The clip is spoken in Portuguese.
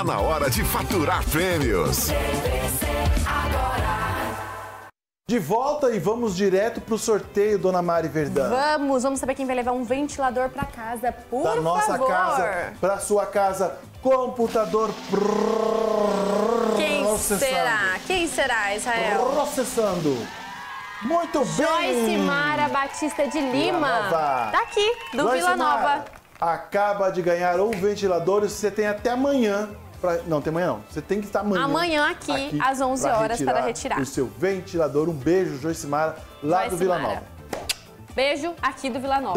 Tá na hora de faturar prêmios. De volta e vamos direto pro sorteio, Dona Mari Verdão. Vamos saber quem vai levar um ventilador pra casa, por favor. Da nossa casa, pra sua casa, computador. Quem será? Quem será, Israel? Processando. Muito bem. Joicimara Batista de Lima. Tá aqui, do Vila Nova. Acaba de ganhar um ventilador e você tem até amanhã. Não, tem amanhã não. Você tem que estar amanhã. Amanhã aqui às 11 horas para retirar o seu ventilador. Um beijo, Joicimara, lá do Vila Nova. Beijo aqui do Vila Nova.